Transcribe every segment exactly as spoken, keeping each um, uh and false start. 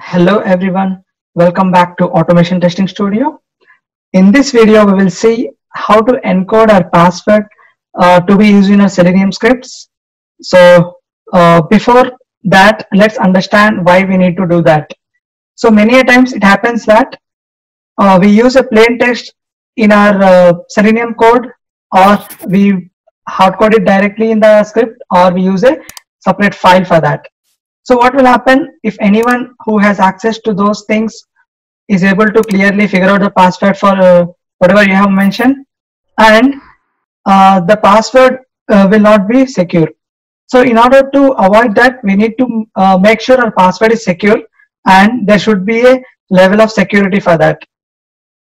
Hello everyone, welcome back to Automation Testing Studio. In this video we will see how to encode our password uh, to be used in our Selenium scripts. So uh, before that, let's understand why we need to do that. So many a times it happens that uh, we use a plain text in our uh, Selenium code, or we hard code it directly in the script, or we use a separate file for that. So what will happen if anyone who has access to those things is able to clearly figure out the password for uh, whatever you have mentioned, and uh, the password uh, will not be secure. So in order to avoid that, we need to uh, make sure our password is secure, and there should be a level of security for that.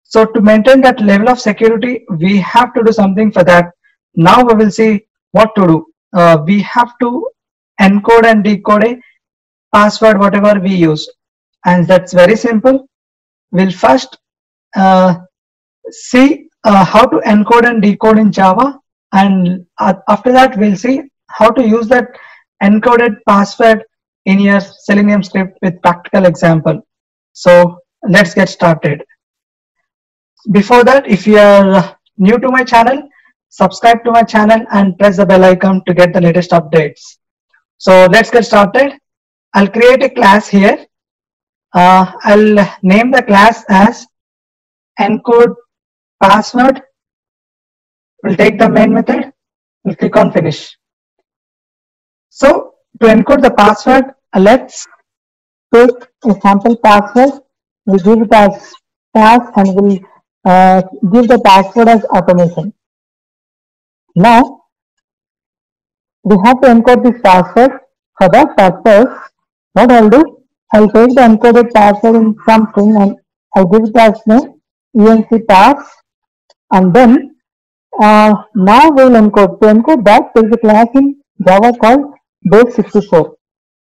So to maintain that level of security, we have to do something for that. Now we will see what to do. Uh, we have to encode and decode a password whatever we use, and that's very simple. We'll first uh, see uh, how to encode and decode in Java, and uh, after that we'll see how to use that encoded password in your Selenium script with practical example. So let's get started. Before that, if you are new to my channel, subscribe to my channel and press the bell icon to get the latest updates. So let's get started. I'll create a class here. Uh, I'll name the class as encode password. We'll take the main method. We'll click on finish. So to encode the password, let's take a sample password. We'll give it as task, and we'll uh, give the password as automation. Now we have to encode this password. For that purpose, what I'll do, I'll take the encoded password in something and I'll give it as name encpass, and then uh, now we'll encode. To encode that, there is a class in Java called base sixty-four.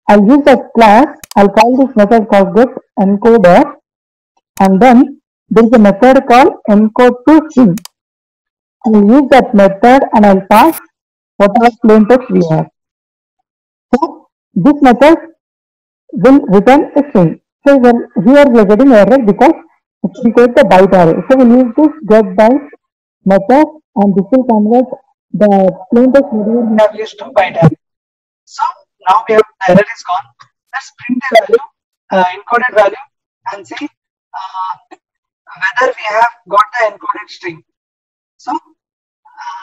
I'll use that class. I'll call this method called get encoder, and then there is a method called EncodeToString. I'll use that method and I'll pass whatever plain text we have. So this method will return a string. So well, here we are getting error because it will take the byte array. So we'll use this get byte method, and this will convert the plain text value we have used to byte array. So now we have the error is gone. Let's print the value, uh, encoded value, and see uh, whether we have got the encoded string. So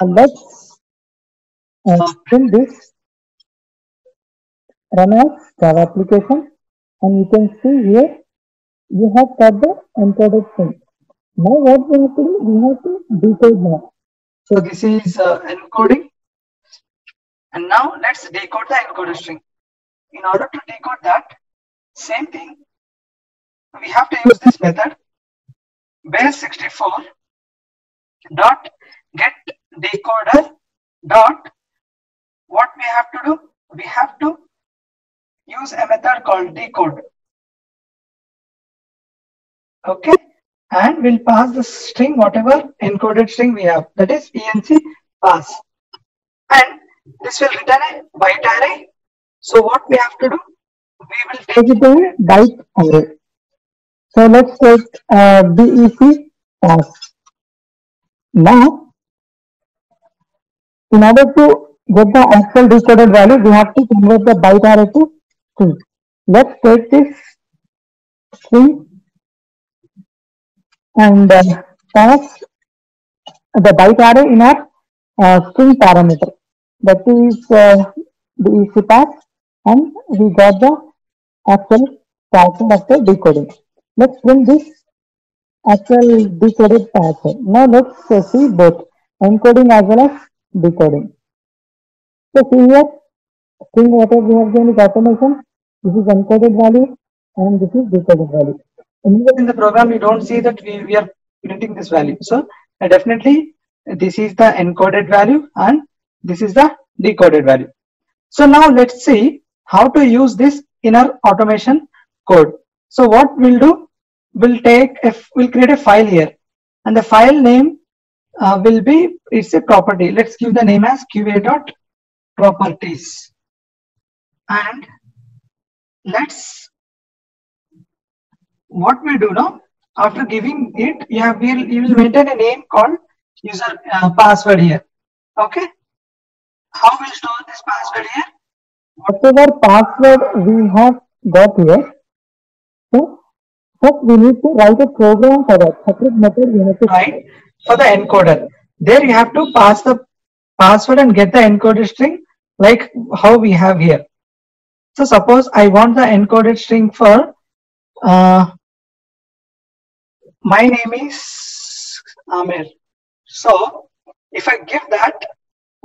uh, let's uh, print this. Run as Java application, and you can see here you have got the encoded string. Now what we have to do, we have to decode now. So this is uh, encoding, and now let's decode the encoded string. In order to decode that, same thing, we have to use this method base sixty-four dot get decoder dot. What we have to do, we have to use a method called decode. Okay, and we'll pass the string, whatever encoded string we have, that is enc pass, and this will return a byte array. So what we have to do, we will take it to a byte array. So let's take uh, bec pass. Now in order to get the actual decoded value, we have to convert the byte array to string. Let's take this string and uh, pass the byte array in our uh, string parameter, that is uh, the E C pass, and we got the actual password after decoding. Let's print this actual decoded password. Now let's uh, see both encoding as well as decoding. So see here, string whatever we have given is automation. This is encoded value and this is decoded value. Anywhere in the program you don't see that we, we are printing this value. So uh, definitely this is the encoded value and this is the decoded value. So now let's see how to use this in our automation code. So what we'll do, we'll take a, we'll create a file here, and the file name uh, will be, it's a property. Let's give the name as qa dot properties, and let's what we'll do now, after giving it, you have will you will maintain a name called user uh, password here. Okay. How we store this password here? Whatever password we have got here. So first we need to write a program for that. Separate method we need to write for the encoder. There you have to pass the password and get the encoded string like how we have here. So suppose I want the encoded string for uh, my name is Amir. So if I give that,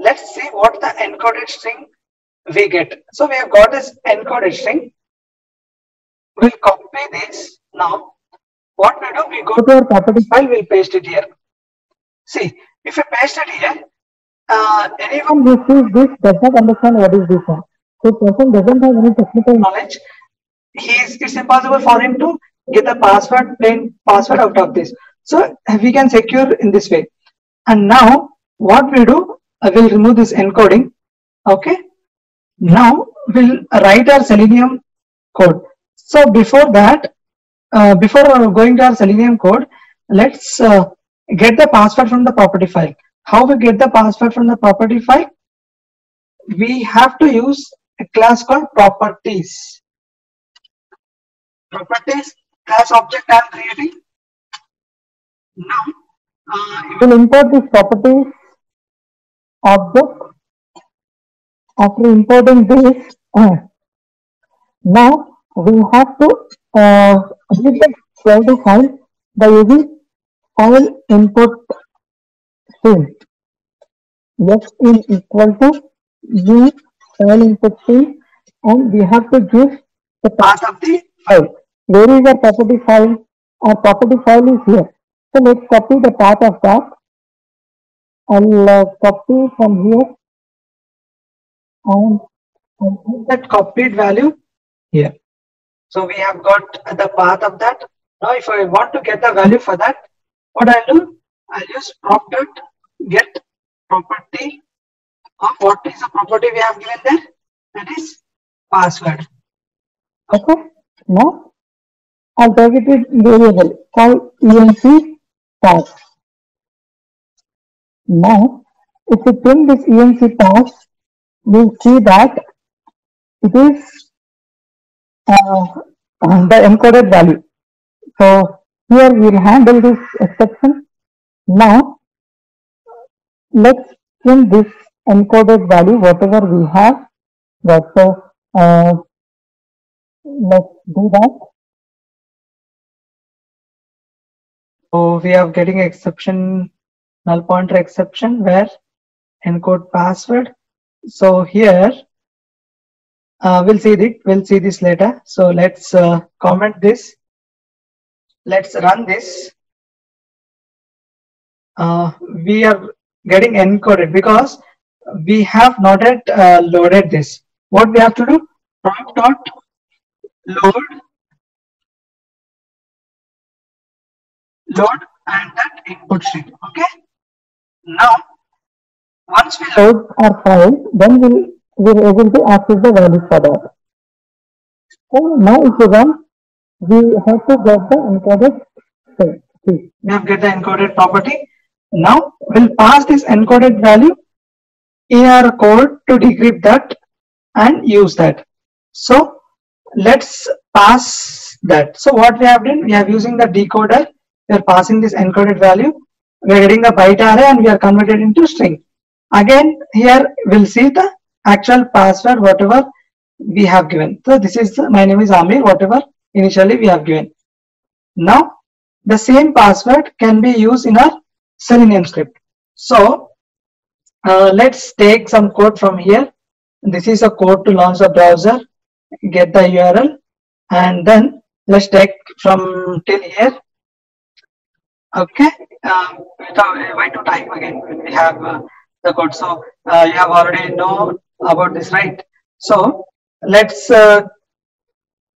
let's see what the encoded string we get. So we have got this encoded string. We'll copy this now. What we do, we go to our properties file, we'll paste it here. See, if you paste it here, uh, anyone who sees this does not understand what is this one. So person doesn't have any technical knowledge. He is, it's impossible for him to get the password, plain password out of this. So we can secure in this way. And now what we do, I will remove this encoding. Okay. Now we'll write our Selenium code. So before that, uh, before going to our Selenium code, let's uh, get the password from the property file. How we get the password from the property file? We have to use a class called properties. Properties class object I am creating. Now uh, you will import this properties object. After importing this, uh, now we have to uh, read the property file by using file import string. Yes, is equal to the file input string, and we have to give the path of the file. Where is our property file? Our property file is here. So let's copy the path of that. I'll uh, copy from here. And um, that copied value here. So we have got the path of that. Now if I want to get the value for that, what I'll do, I'll use prop dot get property of what is the property we have given there, that is password. Okay, now I'll target it variable called enc pass. Now if you print this enc pass, we'll see that it is uh, the encoded value. So here we'll handle this exception. Now let's print this encoded value, whatever we have. Right, so uh, let's do that. So we are getting exception, null pointer exception where encode password. So here uh, we'll see it. We'll see this later. So let's uh, comment this. Let's run this. Uh, we are getting encoded because we have not yet uh, loaded this. What we have to do? Prompt dot load, load, and that input string. Okay. Now, once we load our file, then we'll, we're able to access the value for that. So now if you run, we have to get the encoded string. We have get the encoded property. Now we'll pass this encoded value in our code to decrypt that and use that. So let's pass that. So what we have done, we have using the decoder, we are passing this encoded value, we are getting the byte array and we are converted into string. Again, here we'll see the actual password, whatever we have given. So this is my name is Amir, whatever initially we have given. Now the same password can be used in our Selenium script. So uh, let's take some code from here. This is a code to launch the browser, get the U R L, and then let's take from till here. Okay, um, why to type again when we have uh, the code? So uh, you have already know about this, right? So let's uh,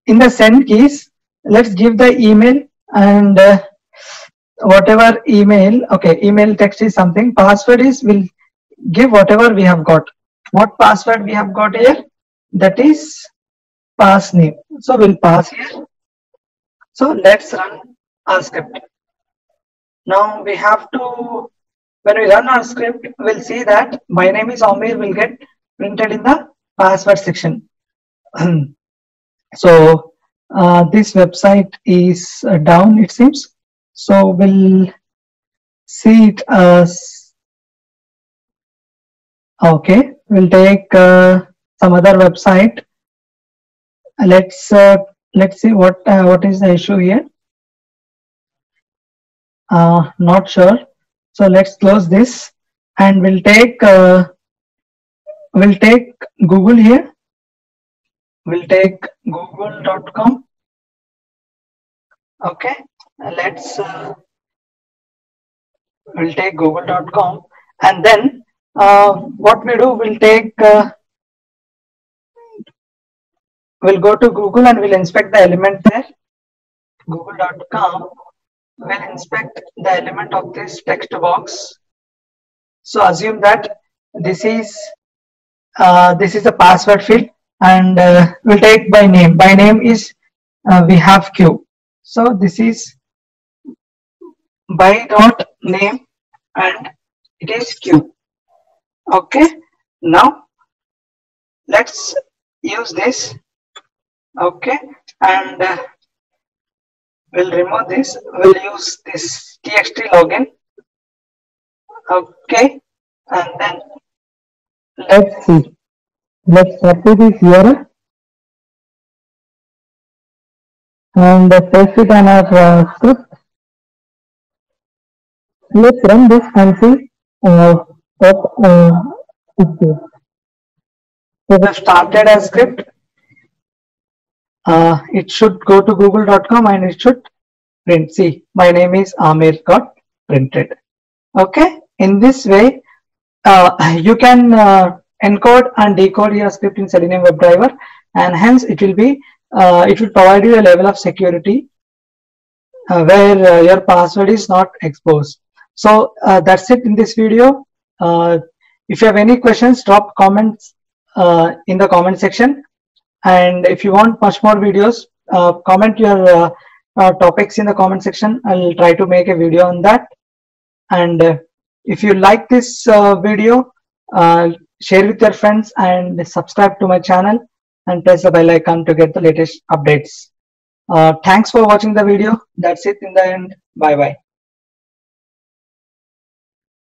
in the send keys, let's give the email and uh, whatever email. Okay, email text is something. Password is we'll give whatever we have got. What password we have got here? That is pass name. So we'll pass here. So let's run our script. Now we have to, when we run our script, we'll see that my name is Amir will get printed in the password section. So uh, this website is uh, down, it seems. So we'll see it as, okay, we'll take uh, some other website. Let's uh, let's see what uh, what is the issue here. Uh, not sure. So let's close this and we'll take uh, we'll take Google here. We'll take google dot com. Okay, let's uh, we'll take google dot com, and then uh, what we do, we'll take uh, we'll go to Google and we'll inspect the element there. google dot com, we'll inspect the element of this text box. So assume that this is uh, this is a password field, and uh, we'll take by name. By name is uh, we have Q. So this is by dot name and it is Q. Okay, now let's use this. Okay, and uh, we'll remove this. We'll use this txt login. Okay, and then let's see. Let's copy this U R L and paste it on our uh, script. Let's run this and see uh, what uh, it is. So we've started our script. Uh, it should go to google dot com and it should print. See, my name is Amir got printed. Okay, in this way, uh, you can uh, encode and decode your script in Selenium WebDriver, and hence it will be uh, it will provide you a level of security uh, where uh, your password is not exposed. So uh, that's it in this video. Uh, if you have any questions, drop comments uh, in the comment section, and if you want much more videos, uh, comment your uh, uh, topics in the comment section. I'll try to make a video on that. And uh, if you like this uh, video, uh, share with your friends and subscribe to my channel and press the bell icon to get the latest updates. Uh, thanks for watching the video. That's it in the end. Bye bye.